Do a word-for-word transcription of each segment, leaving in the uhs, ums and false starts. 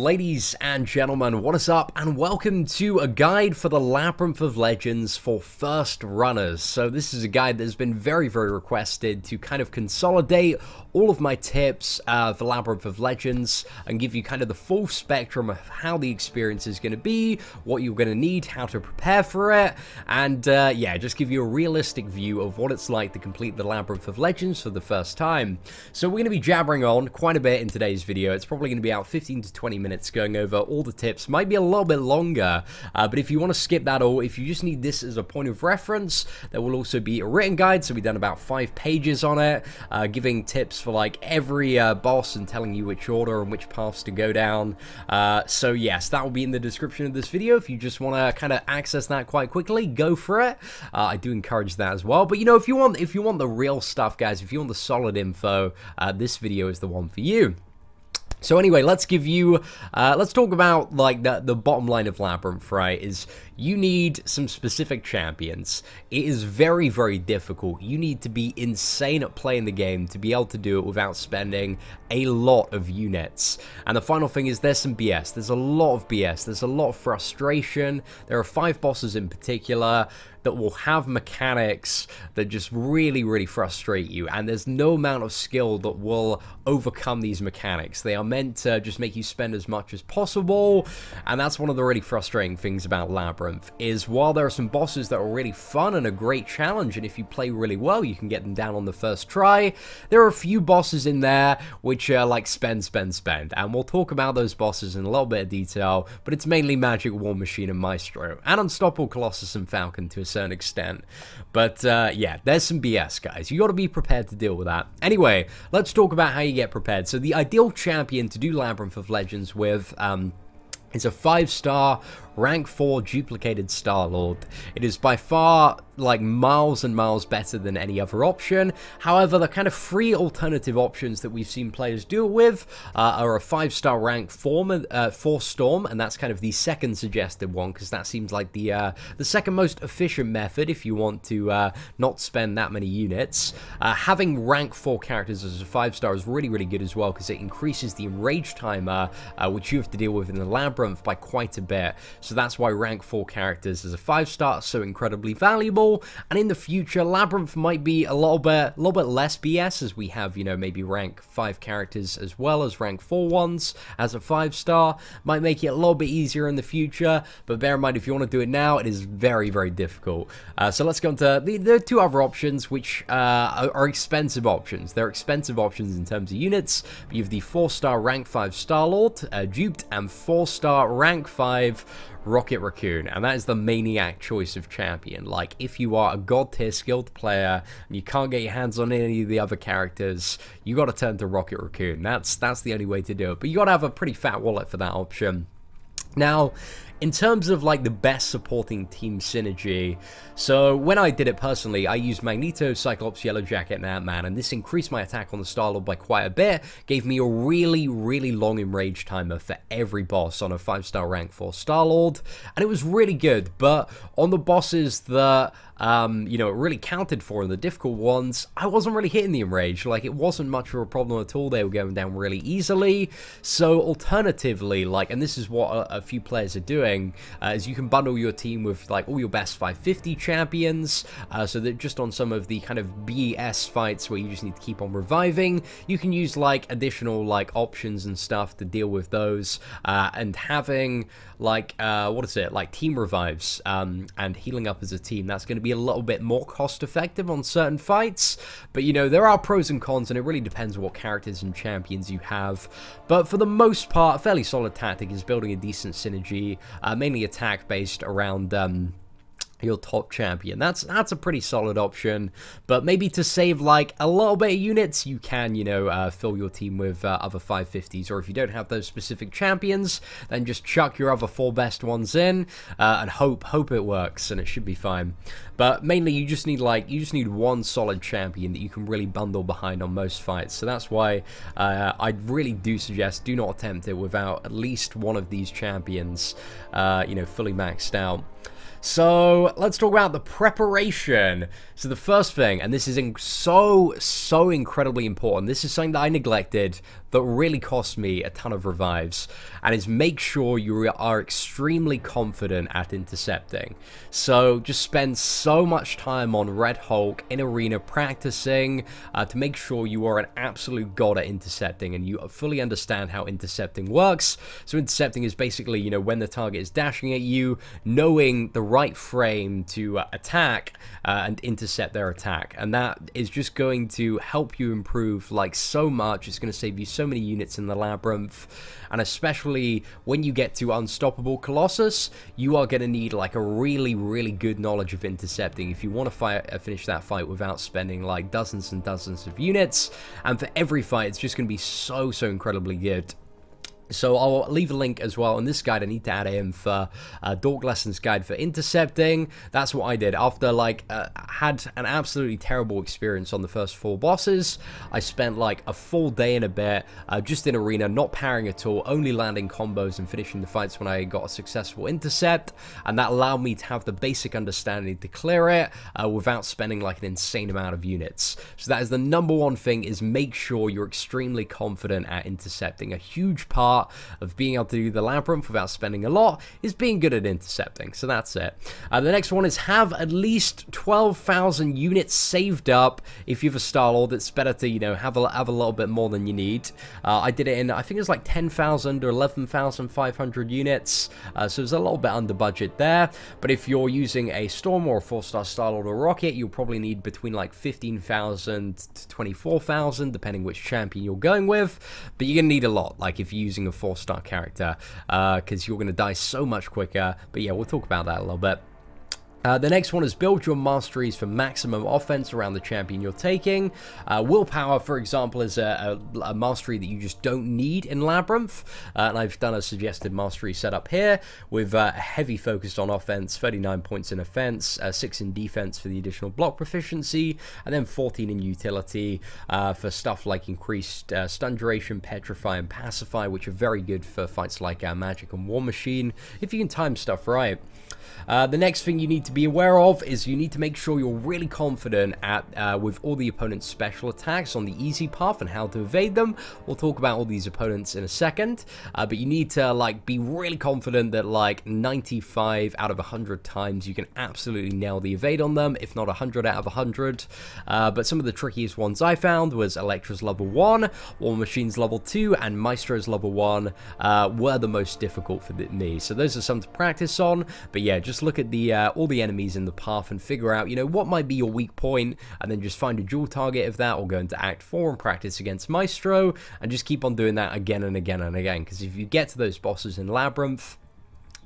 Ladies and gentlemen, what is up and welcome to a guide for the Labyrinth of Legends for first runners. So this is a guide that has been very, very requested to kind of consolidate all of my tips uh, for Labyrinth of Legends and give you kind of the full spectrum of how the experience is going to be, what you're going to need, how to prepare for it, and uh, yeah, just give you a realistic view of what it's like to complete the Labyrinth of Legends for the first time. So we're going to be jabbering on quite a bit in today's video. It's probably going to be about fifteen to twenty minutes going over all the tips, might be a little bit longer, uh, but if you want to skip that, all if you just need this as a point of reference, there will also be a written guide, so we've done about five pages on it, uh, giving tips for like every uh, boss and telling you which order and which paths to go down, uh, so yes, that will be in the description of this video. If you just want to kind of access that quite quickly, go for it. uh, I do encourage that as well, but you know, if you want if you want the real stuff, guys, if you want the solid info, uh, this video is the one for you. So anyway, let's give you, uh, let's talk about like the, the bottom line of Labyrinth, right, is you need some specific champions. It is very, very difficult. You need to be insane at playing the game to be able to do it without spending a lot of units. And the final thing is there's some B S. There's a lot of B S. There's a lot of frustration. There are five bosses in particular that will have mechanics that just really, really frustrate you, and there's no amount of skill that will overcome these mechanics. They are meant to just make you spend as much as possible, and that's one of the really frustrating things about Labyrinth, is while there are some bosses that are really fun and a great challenge, and if you play really well, you can get them down on the first try, there are a few bosses in there which are like spend, spend, spend, and we'll talk about those bosses in a little bit of detail, but it's mainly Magik, War Machine, and Maestro, and Unstoppable Colossus and Falcon to a certain extent, but uh, yeah, there's some B S, guys. You got to be prepared to deal with that. Anyway, let's talk about how you get prepared. So the ideal champion to do Labyrinth of Legends with um, is a five-star rank four duplicated Star Lord. It is by far like miles and miles better than any other option. However, the kind of free alternative options that we've seen players deal with uh, are a five-star rank four, uh, four Storm, and that's kind of the second suggested one because that seems like the uh, the second most efficient method if you want to uh, not spend that many units. Uh, having rank four characters as a five-star is really, really good as well because it increases the enrage timer, uh, which you have to deal with in the Labyrinth by quite a bit. So that's why rank four characters as a five-star is so incredibly valuable. And in the future, Labyrinth might be a little bit, a little bit less B S as we have, you know, maybe rank five characters as well as rank four ones as a five star. Might make it a little bit easier in the future, but bear in mind if you want to do it now, it is very, very difficult. Uh, so let's go into the, the two other options, which uh, are, are expensive options. They're expensive options in terms of units. You have the four-star rank five Star Lord, uh, duped, and four-star rank five Rocket Raccoon, and that is the maniac choice of champion. Like, if you are a god tier skilled player and you can't get your hands on any of the other characters, you got to turn to Rocket Raccoon. That's that's the only way to do it, but you got to have a pretty fat wallet for that option. Now, in terms of like the best supporting team synergy, so when I did it personally, I used Magneto, Cyclops, Yellowjacket, and Ant-Man, and this increased my attack on the Star-Lord by quite a bit, gave me a really, really long enrage timer for every boss on a five-star rank four Star-Lord, and it was really good, but on the bosses that, um, you know, it really counted for in the difficult ones, I wasn't really hitting the enrage, like it wasn't much of a problem at all, they were going down really easily, so alternatively, like, and this is what a, a few players are doing, Uh, is you can bundle your team with like all your best five fifty champions, uh, so that just on some of the kind of B S fights where you just need to keep on reviving, you can use like additional like options and stuff to deal with those, uh, and having like uh, what is it like team revives um, and healing up as a team. That's going to be a little bit more cost effective on certain fights, but you know, there are pros and cons and it really depends on what characters and champions you have, but for the most part a fairly solid tactic is building a decent synergy, Uh, mainly attack based around um, your top champion. That's that's a pretty solid option, but maybe to save like a little bit of units, you can, you know, uh, fill your team with uh, other five fifties, or if you don't have those specific champions, then just chuck your other four best ones in uh, and hope hope it works, and it should be fine. But mainly you just need like you just need one solid champion that you can really bundle behind on most fights. So that's why uh, I really do suggest do not attempt it without at least one of these champions, uh, you know, fully maxed out. So let's talk about the preparation. So the first thing, and this is in so, so incredibly important, this is something that I neglected that really cost me a ton of revives, and is make sure you are extremely confident at intercepting. So just spend so much time on Red Hulk in arena practicing uh, to make sure you are an absolute god at intercepting and you fully understand how intercepting works. So intercepting is basically, you know, when the target is dashing at you, knowing the right frame to uh, attack uh, and intercept their attack, and that is just going to help you improve like so much. It's going to save you so so many units in the labyrinth, and especially when you get to Unstoppable Colossus, you are going to need like a really, really good knowledge of intercepting if you want to fight, uh, finish that fight without spending like dozens and dozens of units. And for every fight, it's just going to be so, so incredibly good. So I'll leave a link as well on this guide. I need to add in for uh, Dork Lessons guide for intercepting. That's what I did after like uh, had an absolutely terrible experience on the first four bosses. I spent like a full day and a bit uh, just in arena, not parrying at all, only landing combos and finishing the fights when I got a successful intercept, and that allowed me to have the basic understanding to clear it uh, without spending like an insane amount of units. So that is the number one thing, is make sure you're extremely confident at intercepting. A huge part of being able to do the labyrinth without spending a lot is being good at intercepting. So that's it. Uh, the next one is have at least twelve thousand units saved up. If you have a Star Lord, it's better to, you know, have a, have a little bit more than you need. Uh, I did it in, I think it was like ten thousand or eleven thousand five hundred units. Uh, so it's a little bit under budget there. But if you're using a Storm or a four star Star Lord or Rocket, you'll probably need between like fifteen thousand to twenty-four thousand, depending which champion you're going with. But you're going to need a lot, like if you're using a four star character, because uh, you're going to die so much quicker. But yeah, we'll talk about that a little bit. Uh, the next one is build your masteries for maximum offense around the champion you're taking. Uh, willpower, for example, is a, a, a mastery that you just don't need in Labyrinth. Uh, and I've done a suggested mastery setup here with uh, heavy focused on offense, thirty-nine points in offense, uh, six in defense for the additional block proficiency, and then fourteen in utility uh, for stuff like increased uh, stun duration, petrify, and pacify, which are very good for fights like uh, Magik and War Machine, if you can time stuff right. Uh, the next thing you need to be aware of is you need to make sure you're really confident at uh, with all the opponent's special attacks on the easy path and how to evade them. We'll talk about all these opponents in a second, uh, but you need to like be really confident that like ninety-five out of one hundred times you can absolutely nail the evade on them, if not one hundred out of one hundred. Uh, but some of the trickiest ones I found was Elektra's level one, War Machine's level two, and Maestro's level one uh, were the most difficult for me. So those are some to practice on. But yeah, just look at the uh, all the enemies in the path and figure out, you know, what might be your weak point, and then just find a dual target of that, or go into Act four and practice against Maestro, and just keep on doing that again and again and again, because if you get to those bosses in Labyrinth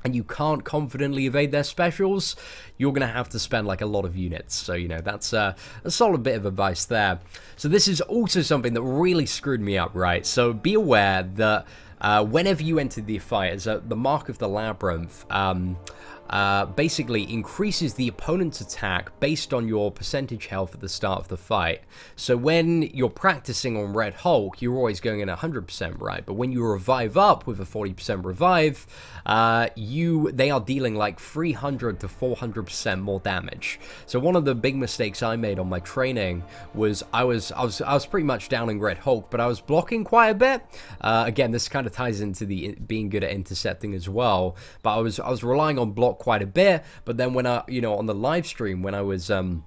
and you can't confidently evade their specials, you're going to have to spend like a lot of units. So, you know, that's uh, a solid bit of advice there. So this is also something that really screwed me up, right? So be aware that uh, whenever you enter the fight, as a, the mark of the labyrinth, um... Uh, basically increases the opponent's attack based on your percentage health at the start of the fight. So when you're practicing on Red Hulk, you're always going in one hundred percent, right? But when you revive up with a forty percent revive, uh, you they are dealing like three hundred to four hundred percent more damage. So one of the big mistakes I made on my training was I was I was I was pretty much downing Red Hulk, but I was blocking quite a bit. Uh, again, this kind of ties into the being good at intercepting as well. But I was I was relying on block quite a bit, but then when I, you know, on the live stream when I was um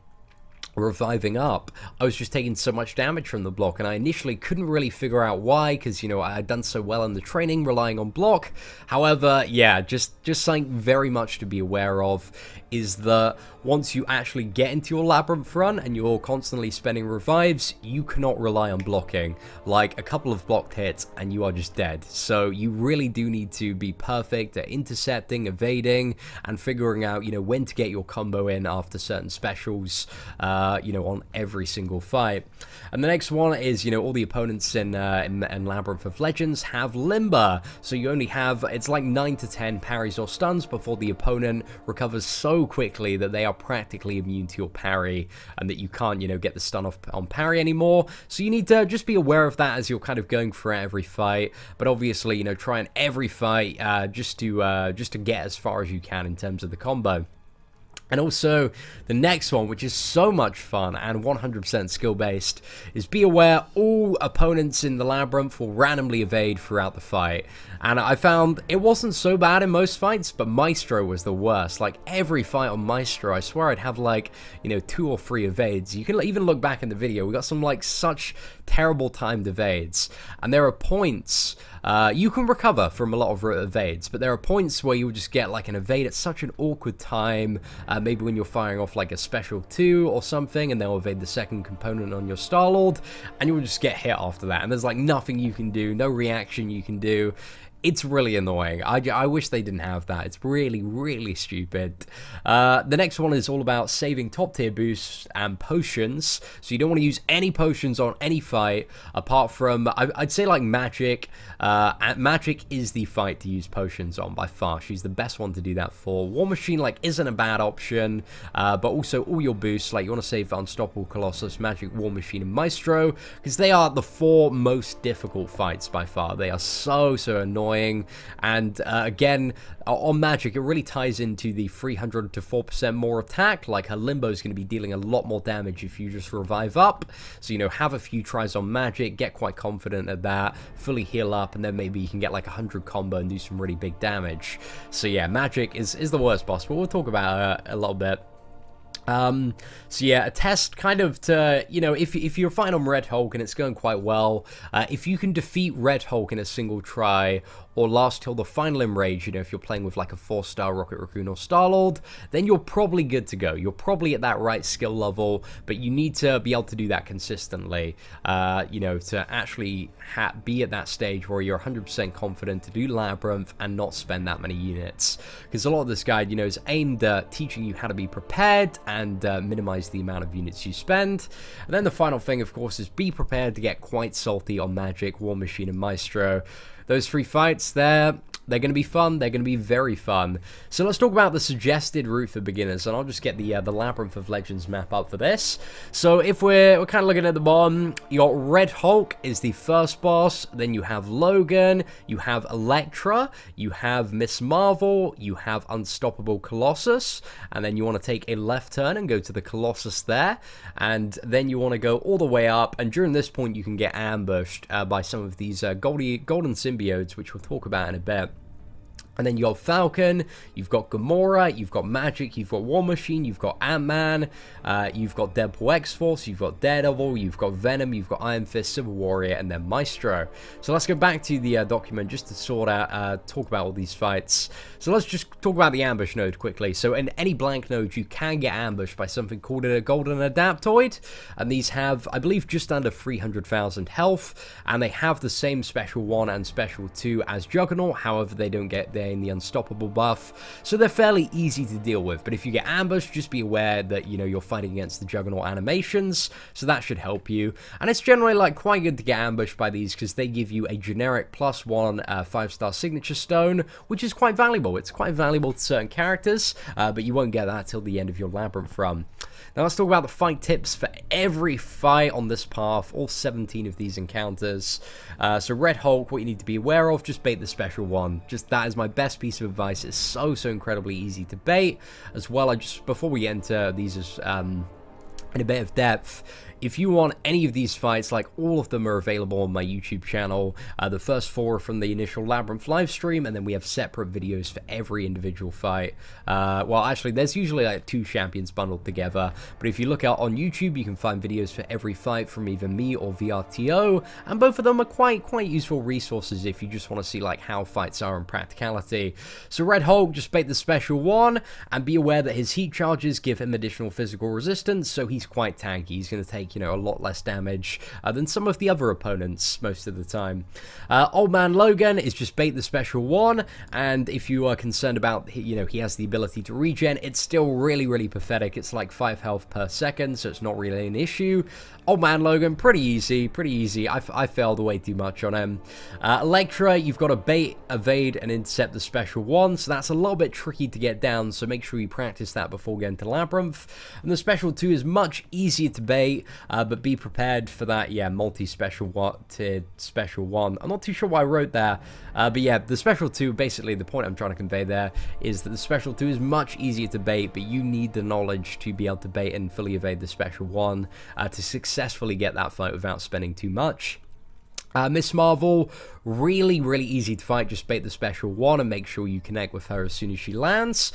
reviving up, I was just taking so much damage from the block, and I initially couldn't really figure out why, because, you know, I had done so well in the training relying on block. However, yeah, just just something very much to be aware of is that once you actually get into your labyrinth run and you're constantly spending revives, you cannot rely on blocking. Like, a couple of blocked hits and you are just dead. So you really do need to be perfect at intercepting, evading, and figuring out, you know, when to get your combo in after certain specials, uh, Uh, you know, on every single fight. And the next one is, you know, all the opponents in, uh, in, in Labyrinth of Legends have Limber. So you only have, it's like nine to ten parries or stuns before the opponent recovers so quickly that they are practically immune to your parry, and that you can't, you know, get the stun off on parry anymore. So you need to just be aware of that as you're kind of going for every fight. But obviously, you know, try in every fight uh, just to uh, just to get as far as you can in terms of the combo. And also, the next one, which is so much fun and one hundred percent skill-based, is be aware all opponents in the labyrinth will randomly evade throughout the fight. And I found it wasn't so bad in most fights, but Maestro was the worst. Like, every fight on Maestro, I swear I'd have, like, you know, two or three evades. You can even look back in the video. We got some, like, such terrible timed evades. And there are points... Uh, you can recover from a lot of evades, but there are points where you'll just get like an evade at such an awkward time, uh, maybe when you're firing off like a special two or something, and they'll evade the second component on your Star Lord, and you'll just get hit after that, and there's like nothing you can do, no reaction you can do. It's really annoying. I, I wish they didn't have that. It's really, really stupid. Uh, the next one is all about saving top tier boosts and potions. So you don't want to use any potions on any fight apart from, I, I'd say like Magik. Uh, Magik is the fight to use potions on by far. She's the best one to do that for. War Machine like isn't a bad option, uh, but also all your boosts, like you want to save Unstoppable Colossus, Magik, War Machine, and Maestro, because they are the four most difficult fights by far. They are so, so annoying. And uh, again, on Magik, it really ties into the three hundred to four percent more attack. Like, her Limbo is going to be dealing a lot more damage if you just revive up. So, you know, have a few tries on Magik, get quite confident at that, fully heal up, and then maybe you can get like one hundred combo and do some really big damage. So, yeah, Magik is, is the worst boss, but we'll talk about her a little bit. Um, so yeah, a test kind of to, you know, if, if you're fighting on Red Hulk and it's going quite well, uh, if you can defeat Red Hulk in a single try or last till the final enrage, you know, if you're playing with like a four star Rocket Raccoon or Star-Lord, then you're probably good to go. You're probably at that right skill level, but you need to be able to do that consistently, uh, you know, to actually ha be at that stage where you're one hundred percent confident to do Labyrinth and not spend that many units. Because a lot of this guide, you know, is aimed at teaching you how to be prepared and and uh, minimize the amount of units you spend. And then the final thing, of course, is be prepared to get quite salty on Magik, War Machine, and Maestro. Those three fights there, they're going to be fun. They're going to be very fun. So let's talk about the suggested route for beginners, and I'll just get the uh, the Labyrinth of Legends map up for this. So if we're, we're kind of looking at the bottom, you got Red Hulk is the first boss, then you have Logan, you have Elektra, you have Miss Marvel, you have Unstoppable Colossus, and then you want to take a left turn and go to the Colossus there, and then you want to go all the way up, and during this point you can get ambushed uh, by some of these uh, goldy, golden symbiotes, which we'll talk about in a bit. And then you got Falcon, you've got Gamora, you've got Magik, you've got War Machine, you've got Ant-Man, uh, you've got Deadpool X-Force, you've got Daredevil, you've got Venom, you've got Iron Fist, Civil Warrior, and then Maestro. So let's go back to the uh, document just to sort out, uh, talk about all these fights. So let's just talk about the ambush node quickly. So in any blank node, you can get ambushed by something called a Golden Adaptoid, and these have, I believe, just under three hundred thousand health, and they have the same Special one and Special two as Juggernaut, however, they don't get their in the unstoppable buff, so they're fairly easy to deal with. But if you get ambushed, just be aware that, you know, you're fighting against the Juggernaut animations, so that should help you. And it's generally like quite good to get ambushed by these because they give you a generic plus one uh, five star signature stone, which is quite valuable. It's quite valuable to certain characters, uh, but you won't get that till the end of your labyrinth run. Now let's talk about the fight tips for every fight on this path, all seventeen of these encounters. Uh, so Red Hulk, what you need to be aware of, just bait the special one. Just that is my best piece of advice. It's so, so incredibly easy to bait. As well, I just, before we enter these as, um, in a bit of depth, if you want any of these fights, like all of them are available on my YouTube channel. Uh, the first four are from the initial Labyrinth livestream, and then we have separate videos for every individual fight. Uh, well, actually, there's usually like two champions bundled together, but if you look out on YouTube, you can find videos for every fight from either me or V R T O, and both of them are quite, quite useful resources if you just want to see like how fights are in practicality. So Red Hulk, just bait the special one, and be aware that his heat charges give him additional physical resistance, so he's quite tanky. He's going to take, you know, a lot less damage uh, than some of the other opponents most of the time. Uh, Old Man Logan is just bait the special one, and if you are concerned about, you know, he has the ability to regen, it's still really, really pathetic. It's like five health per second, so it's not really an issue. Old Man Logan, pretty easy, pretty easy. I, I failed way too much on him. Uh, Elektra, you've got to bait, evade, and intercept the special one, so that's a little bit tricky to get down, so make sure you practice that before getting to Labyrinth. And the special two is much easier to bait. uh, but be prepared for that. Yeah, multi-special what tiered special one. I'm not too sure why I wrote there, uh, but yeah, the special two, basically the point I'm trying to convey there is that the special two is much easier to bait, but you need the knowledge to be able to bait and fully evade the special one uh, to successfully get that fight without spending too much. Uh, Miss Marvel, really, really easy to fight. Just bait the special one and make sure you connect with her as soon as she lands.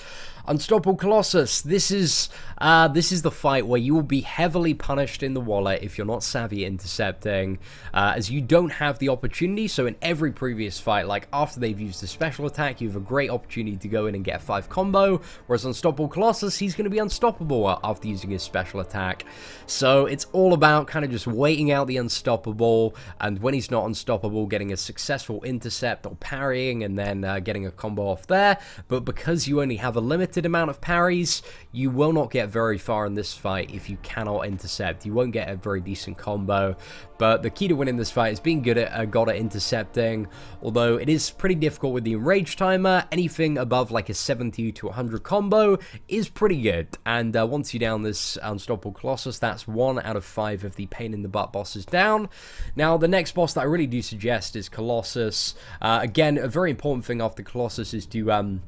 Unstoppable Colossus. This is uh, this is the fight where you will be heavily punished in the wallet if you're not savvy at intercepting, uh, as you don't have the opportunity. So in every previous fight, like after they've used the special attack, you have a great opportunity to go in and get a five combo. Whereas Unstoppable Colossus, he's going to be unstoppable after using his special attack. So it's all about kind of just waiting out the unstoppable, and when he's not unstoppable, getting a successful intercept or parrying, and then uh, getting a combo off there. But because you only have a limited amount of parries, you will not get very far in this fight if you cannot intercept. You won't get a very decent combo, but the key to winning this fight is being good at uh, god at intercepting, although it is pretty difficult with the enrage timer. Anything above like a seventy to one hundred combo is pretty good, and uh, once you down this Unstoppable Colossus, that's one out of five of the pain in the butt bosses down. Now the next boss that I really do suggest is Colossus. Uh, again, a very important thing after Colossus is to um,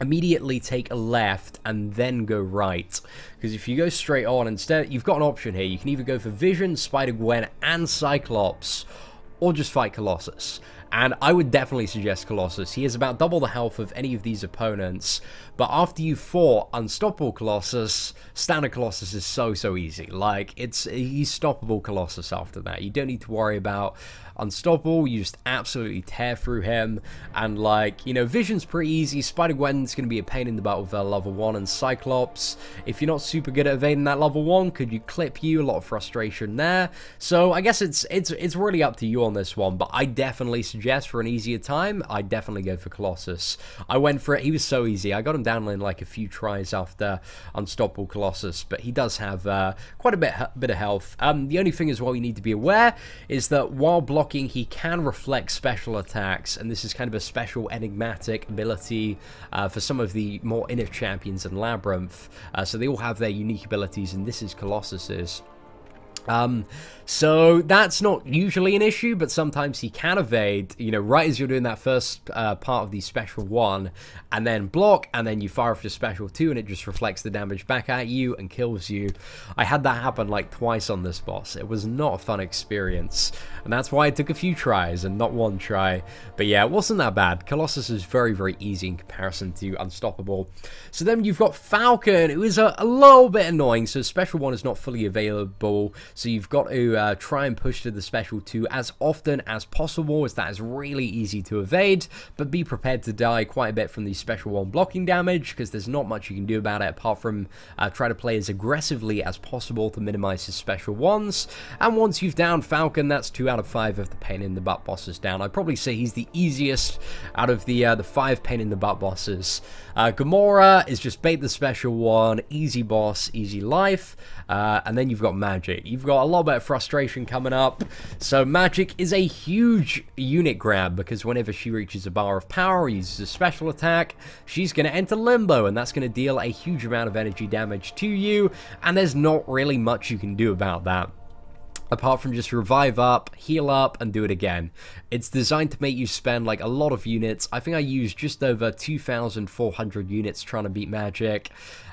immediately take a left and then go right, because if you go straight on, instead you've got an option here. You can either go for Vision, Spider-Gwen and Cyclops, or just fight Colossus. And I would definitely suggest Colossus. He is about double the health of any of these opponents, but after you fought Unstoppable Colossus, standard Colossus is so, so easy. Like, it's he's stoppable Colossus after that. You don't need to worry about Unstoppable. You just absolutely tear through him. And, like, you know, Vision's pretty easy. Spider-Gwen's going to be a pain in the butt with her level one. And Cyclops, if you're not super good at evading that level one, could you clip you? A lot of frustration there. So I guess it's, it's, it's really up to you on this one, but I definitely suggest for an easier time, I definitely go for Colossus. I went for it. He was so easy. I got him down in like a few tries after Unstoppable Colossus, but he does have uh, quite a bit, bit of health. Um, the only thing as well you need to be aware is that while blocking, he can reflect special attacks, and this is kind of a special enigmatic ability uh, for some of the more inner champions in Labyrinth. Uh, so they all have their unique abilities, and this is Colossus's. Um, so that's not usually an issue, but sometimes he can evade, you know, right as you're doing that first uh, part of the special one, and then block, and then you fire off your special two, and it just reflects the damage back at you and kills you. I had that happen like twice on this boss. It was not a fun experience, and that's why I took a few tries and not one try. But yeah, it wasn't that bad. Colossus is very, very easy in comparison to Unstoppable. So then you've got Falcon, who is a, a little bit annoying. So special one is not fully available, so you've got to uh, try and push to the special two as often as possible, as that is really easy to evade, but be prepared to die quite a bit from the special one blocking damage, because there's not much you can do about it apart from uh, try to play as aggressively as possible to minimize his special ones. And once you've downed Falcon, that's two out of five of the pain in the butt bosses down. I'd probably say he's the easiest out of the uh, the five pain in the butt bosses. Uh, Gamora is just bait the special one, easy boss, easy life, uh, and then you've got Magik. You've got a little bit of frustration coming up. So Magik is a huge unit grab, because whenever she reaches a bar of power or uses a special attack, she's going to enter limbo, and that's going to deal a huge amount of energy damage to you, and there's not really much you can do about that apart from just revive up, heal up, and do it again. It's designed to make you spend like a lot of units. I think I used just over two thousand four hundred units trying to beat Magik.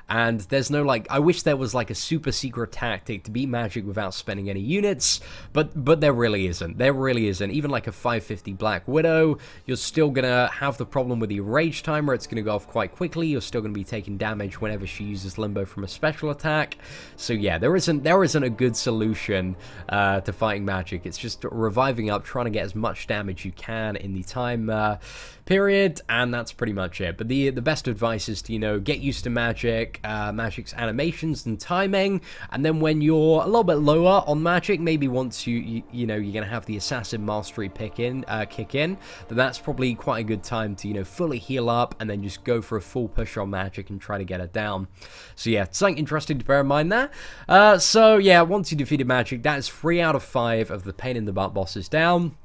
And there's no, like, I wish there was like a super secret tactic to beat Magik without spending any units, but but there really isn't. There really isn't. Even like a five fifty Black Widow, you're still gonna have the problem with the rage timer. It's gonna go off quite quickly. You're still gonna be taking damage whenever she uses Limbo from a special attack. So yeah, there isn't there isn't a good solution uh, to fighting Magik. It's just reviving up, trying to get as much damage you can in the time uh, period, and that's pretty much it. But the the best advice is to, you know, get used to Magik. Uh, Magic's animations and timing, and then when you're a little bit lower on Magik, maybe once you you, you know you're gonna have the assassin mastery pick in uh, kick in, then that's probably quite a good time to, you know, fully heal up and then just go for a full push on Magik and try to get it down. So yeah, something interesting to bear in mind there. Uh, so yeah, once you defeated Magik, that is three out of five of the pain in the butt bosses down.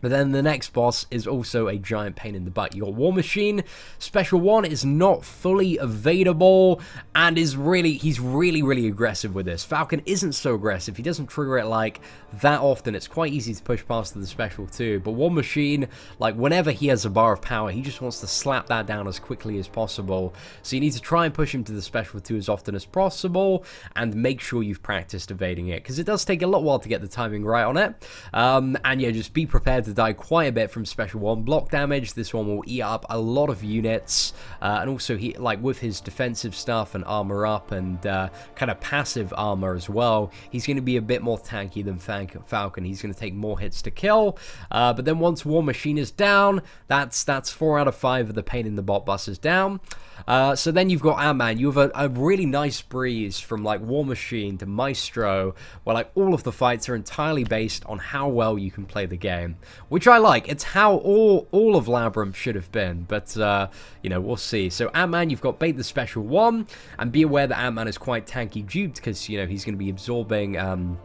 But then the next boss is also a giant pain in the butt. You got War Machine. Special one is not fully evadable and is really, he's really, really aggressive with this. Falcon isn't so aggressive. He doesn't trigger it like that often. It's quite easy to push past to the special too. But War Machine, like whenever he has a bar of power, he just wants to slap that down as quickly as possible. So you need to try and push him to the special two as often as possible and make sure you've practiced evading it, because it does take a little while to get the timing right on it. Um, and yeah, just be prepared to to die quite a bit from special one block damage. This one will eat up a lot of units, uh, and also he, like with his defensive stuff and armor up and uh, kind of passive armor as well, he's going to be a bit more tanky than Falcon. He's going to take more hits to kill, uh, but then once War Machine is down, that's that's four out of five of the pain in the bot busters down. Uh, so then you've got Ant-Man. You have a, a really nice breeze from like War Machine to Maestro, where like all of the fights are entirely based on how well you can play the game, which I like. It's how all all of Labyrinth should have been, but uh, you know, we'll see. So Ant-Man, you've got bait the special one, and be aware that Ant-Man is quite tanky duped, because you know he's going to be absorbing Um,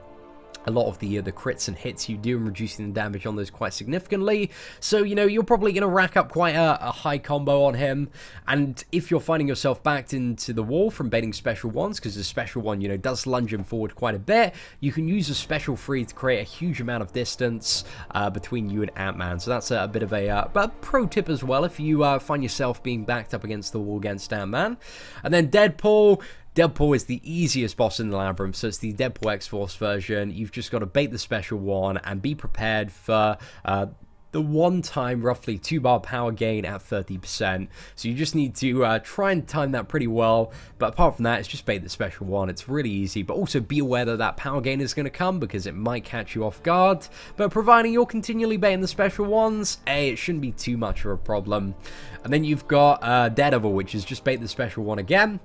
a lot of the uh, the crits and hits you do and reducing the damage on those quite significantly. So, you know, you're probably going to rack up quite a, a high combo on him. And if you're finding yourself backed into the wall from baiting special ones, because the special one, you know, does lunge him forward quite a bit, you can use a special free to create a huge amount of distance uh, between you and Ant-Man. So that's a, a bit of a, uh, a pro tip as well if you uh, find yourself being backed up against the wall against Ant-Man. And then Deadpool... Deadpool is the easiest boss in the Labyrinth, so it's the Deadpool X-Force version. You've just got to bait the special one and be prepared for uh, the one-time, roughly, two-bar power gain at thirty percent. So you just need to uh, try and time that pretty well. But apart from that, it's just bait the special one. It's really easy, but also be aware that that power gain is going to come because it might catch you off guard. But providing you're continually baiting the special ones, hey, it shouldn't be too much of a problem. And then you've got uh, Daredevil, which is just bait the special one again.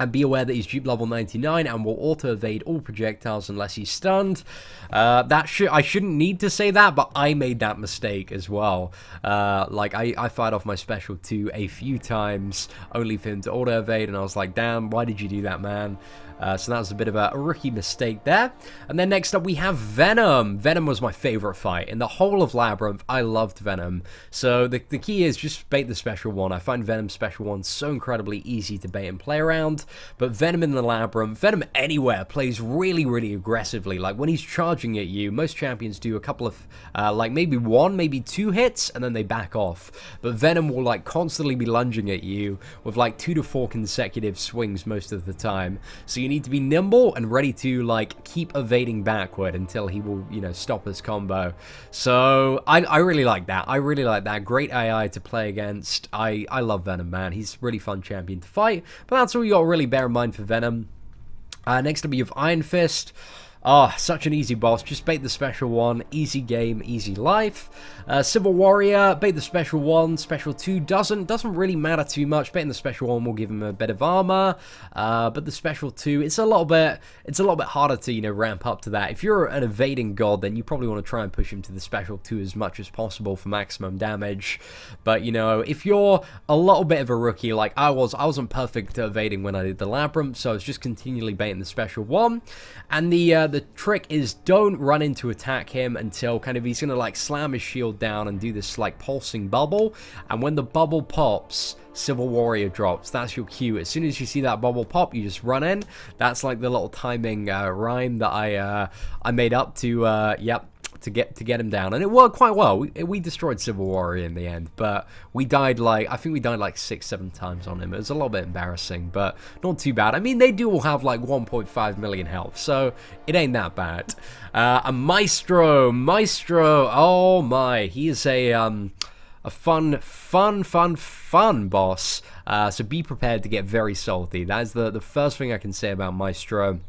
And be aware that he's dupe level ninety-nine and will auto-evade all projectiles unless he's stunned. Uh, that should I shouldn't need to say that, but I made that mistake as well. Uh, like, I, I fired off my special two a few times, only for him to auto-evade, and I was like, damn, why did you do that, man? Uh, so that was a bit of a rookie mistake there. And then next up we have Venom. Venom was my favorite fight. In the whole of Labyrinth, I loved Venom. So the, the key is just bait the special one. I find Venom special one so incredibly easy to bait and play around. But Venom in the Labyrinth, Venom anywhere, plays really, really aggressively. Like when he's charging at you, most champions do a couple of, uh, like maybe one, maybe two hits, and then they back off. But Venom will like constantly be lunging at you with like two to four consecutive swings most of the time. So you need to be nimble and ready to like keep evading backward until he will, you know, stop his combo. So I, I really like that. I really like that. Great A I to play against. I, I love Venom, man. He's a really fun champion to fight. But that's all you got to really bear in mind for Venom. Uh, next up, you have Iron Fist. Ah, oh, such an easy boss. Just bait the special one. Easy game, easy life. Uh, Civil Warrior, bait the special one. Special two doesn't doesn't really matter too much. Baiting the special one will give him a bit of armor, uh, but the special two, it's a little bit it's a little bit harder to you know ramp up to that. If you're an evading god, then you probably want to try and push him to the special two as much as possible for maximum damage. But you know, if you're a little bit of a rookie, like I was, I wasn't perfect at evading when I did the Labyrinth, so I was just continually baiting the special one, and the uh, the trick is don't run in to attack him until kind of he's going to like slam his shield down and do this like pulsing bubble, and when the bubble pops, Civil Warrior drops. That's your cue. As soon as you see that bubble pop, you just run in. That's like the little timing uh, rhyme that I uh, I made up to uh, yep to get to get him down, and it worked quite well. We, we destroyed Civil Warrior in the end, but we died like I think we died like six, seven times on him. It was a little bit embarrassing, but not too bad. I mean, they do all have like one point five million health, so it ain't that bad. Uh, and Maestro, Maestro, oh my, he is a um, a fun, fun, fun, fun boss. Uh, so be prepared to get very salty. That is the the first thing I can say about Maestro.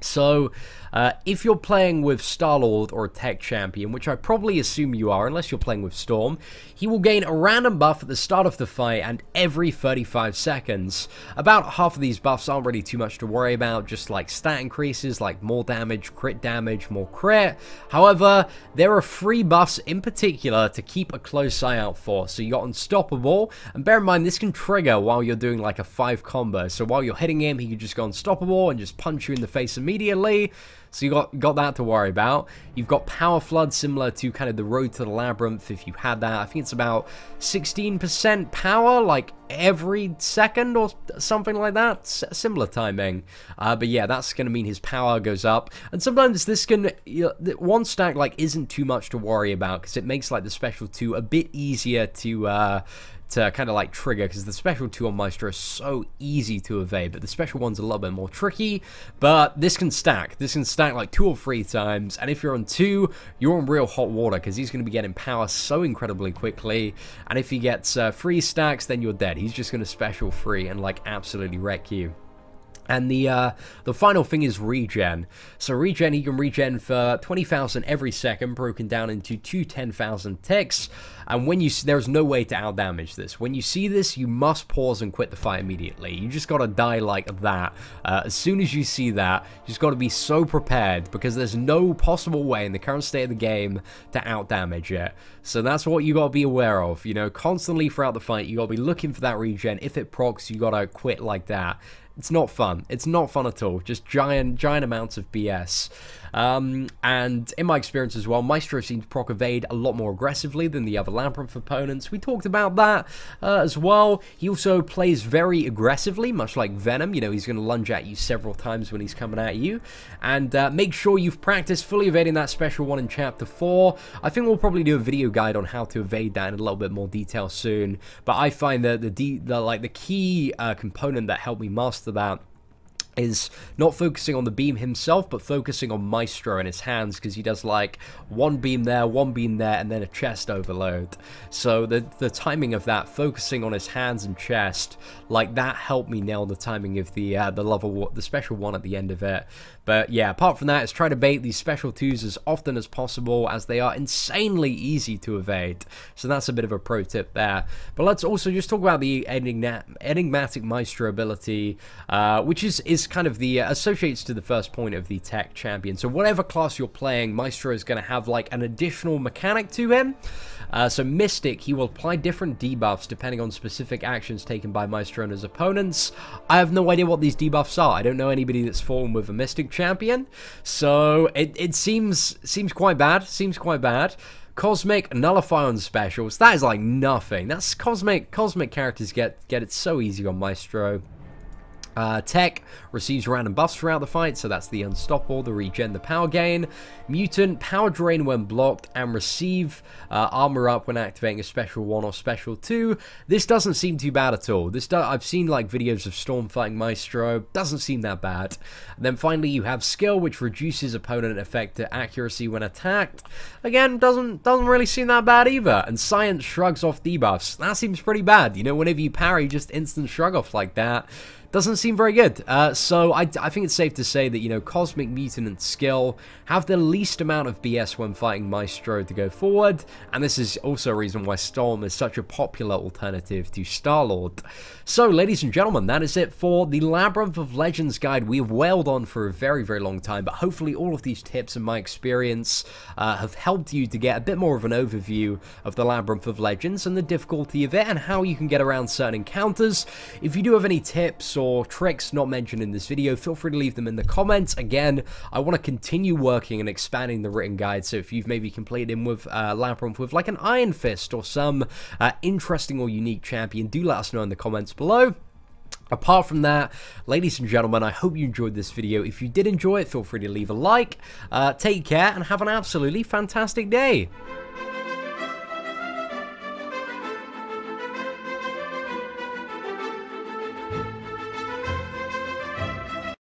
So, uh, if you're playing with Star Lord or a tech champion, which I probably assume you are, unless you're playing with Storm, he will gain a random buff at the start of the fight and every thirty-five seconds. About half of these buffs aren't really too much to worry about, just like stat increases, like more damage, crit damage, more crit. However, there are three buffs in particular to keep a close eye out for. So you got Unstoppable, and bear in mind this can trigger while you're doing like a five combo. So while you're hitting him, he can just go Unstoppable and just punch you in the face immediately. immediately. So you got got that to worry about. You've got Power Flood, similar to kind of the Road to the Labyrinth, if you had that. I think it's about sixteen percent power, like every second or something like that. S similar timing. Uh, but yeah, that's going to mean his power goes up. And sometimes this can... You know, one stack, like, isn't too much to worry about, because it makes, like, the Special two a bit easier to... Uh, to kind of like trigger, because the Special two on Maestro is so easy to evade, but the Special one's a little bit more tricky. But this can stack. This can stack like two or three times, and if you're on two, you're in real hot water, because he's going to be getting power so incredibly quickly, and if he gets uh, three stacks, then you're dead. He's just going to Special three and like absolutely wreck you. And the uh, the final thing is regen. So regen, he can regen for twenty thousand every second, broken down into two ten thousand ticks. And when you see, there's no way to outdamage this. When you see this, you must pause and quit the fight immediately. You just gotta die like that. Uh, as soon as you see that, you just gotta be so prepared, because there's no possible way in the current state of the game to outdamage it. So that's what you gotta be aware of. You know, constantly throughout the fight, you gotta be looking for that regen. If it procs, you gotta quit like that. It's not fun. It's not fun at all. Just giant, giant amounts of B S. Um, and in my experience as well, Maestro seems to proc evade a lot more aggressively than the other Labyrinth opponents. We talked about that uh, as well. He also plays very aggressively, much like Venom. You know, he's going to lunge at you several times when he's coming at you. And uh, make sure you've practiced fully evading that Special one in Chapter four. I think we'll probably do a video guide on how to evade that in a little bit more detail soon. But I find that the, de the like the key uh, component that helped me master that is not focusing on the beam himself, but focusing on Maestro and his hands, because he does like one beam there, one beam there, and then a chest overload. So the the timing of that, focusing on his hands and chest, like that helped me nail the timing of the uh, the level, the Special one at the end of it. But yeah, apart from that, it's try to bait these Special twos as often as possible, as they are insanely easy to evade. So that's a bit of a pro tip there. But let's also just talk about the enigmatic Maestro ability, uh, which is is kind of the uh, associates to the first point of the tech champion. So whatever class you're playing, Maestro is going to have like an additional mechanic to him. Uh, so Mystic, he will apply different debuffs depending on specific actions taken by Maestro and his opponents. I have no idea what these debuffs are. I don't know anybody that's fallen with a Mystic champion, so it, it seems seems quite bad. Seems quite bad. Cosmic Nullify on specials, that is like nothing. That's cosmic cosmic characters get get it so easy on Maestro. Uh, Tech receives random buffs throughout the fight, so that's the Unstoppable, the Regen, the Power Gain. Mutant, Power Drain when blocked, and receive uh, Armor Up when activating a Special one or Special two. This doesn't seem too bad at all. This do I've seen like videos of Storm fighting Maestro. Doesn't seem that bad. And then finally you have Skill, which reduces opponent effective accuracy when attacked. Again, doesn't, doesn't really seem that bad either. And Science shrugs off debuffs. That seems pretty bad. You know, whenever you parry, just instant shrug off like that. Doesn't seem very good. Uh, so I, I think it's safe to say that, you know, Cosmic, Mutant, and Skill have the least amount of B S when fighting Maestro to go forward. And this is also a reason why Storm is such a popular alternative to Star Lord. So, ladies and gentlemen, that is it for the Labyrinth of Legends guide. We have wailed on for a very, very long time, but hopefully all of these tips and my experience uh, have helped you to get a bit more of an overview of the Labyrinth of Legends and the difficulty of it and how you can get around certain encounters. If you do have any tips or tricks not mentioned in this video, feel free to leave them in the comments. Again, I want to continue working and expanding the written guide, so if you've maybe completed him with uh, Labyrinth with like an Iron Fist or some uh, interesting or unique champion, do let us know in the comments below. Apart from that, ladies and gentlemen, I hope you enjoyed this video. If you did enjoy it, feel free to leave a like. Uh, take care and have an absolutely fantastic day.